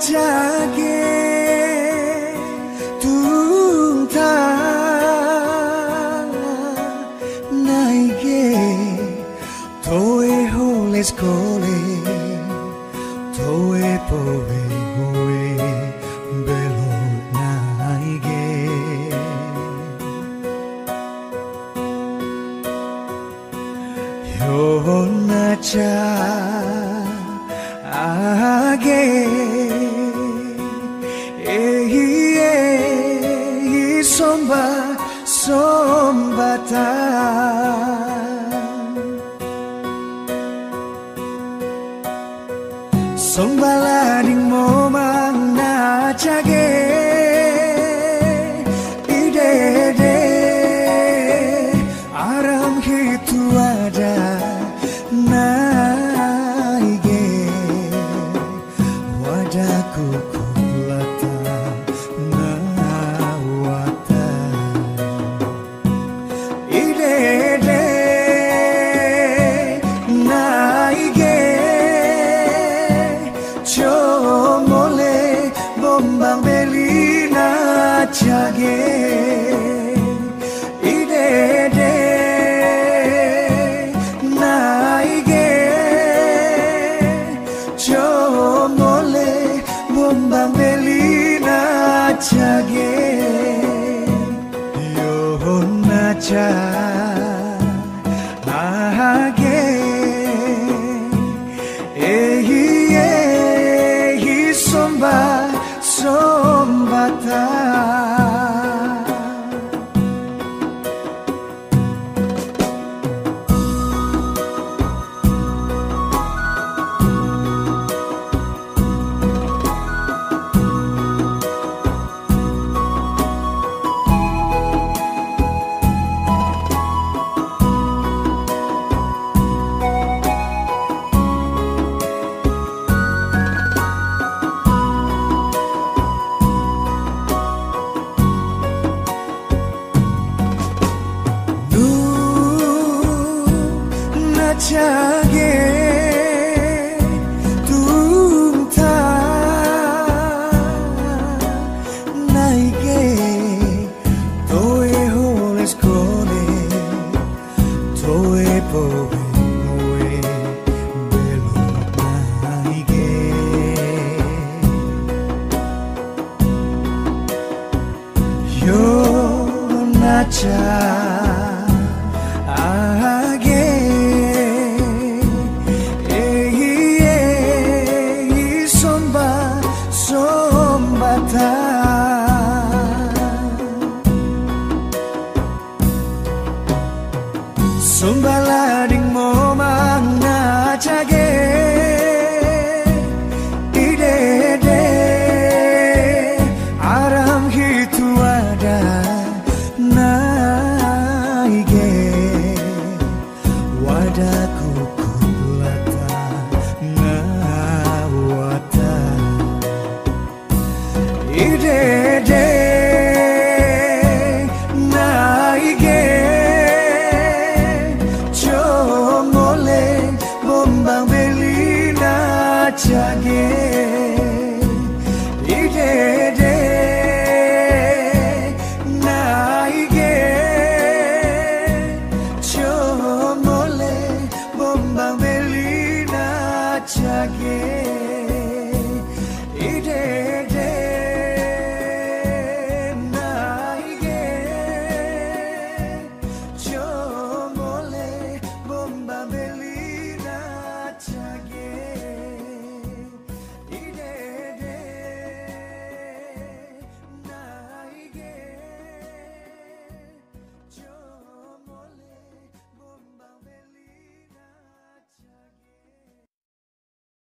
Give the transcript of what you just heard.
자게 둔다 나에게 도에 홀레스 콜레 도에 보에 호에 벨로 나에게 요나 자게 Song balading mo mang nachage Idede aram hitu ada naige wadaku kulata nawata Idede Chage idede naige chomole bomba melina chage yo nacha naage ehi somba sombata Chage tunta naige toe holes kone toe poe moe belo naige yo nacha Sombalading mo mang nachage idede aram hitu ada naige wadaku kulata nawata idede Chage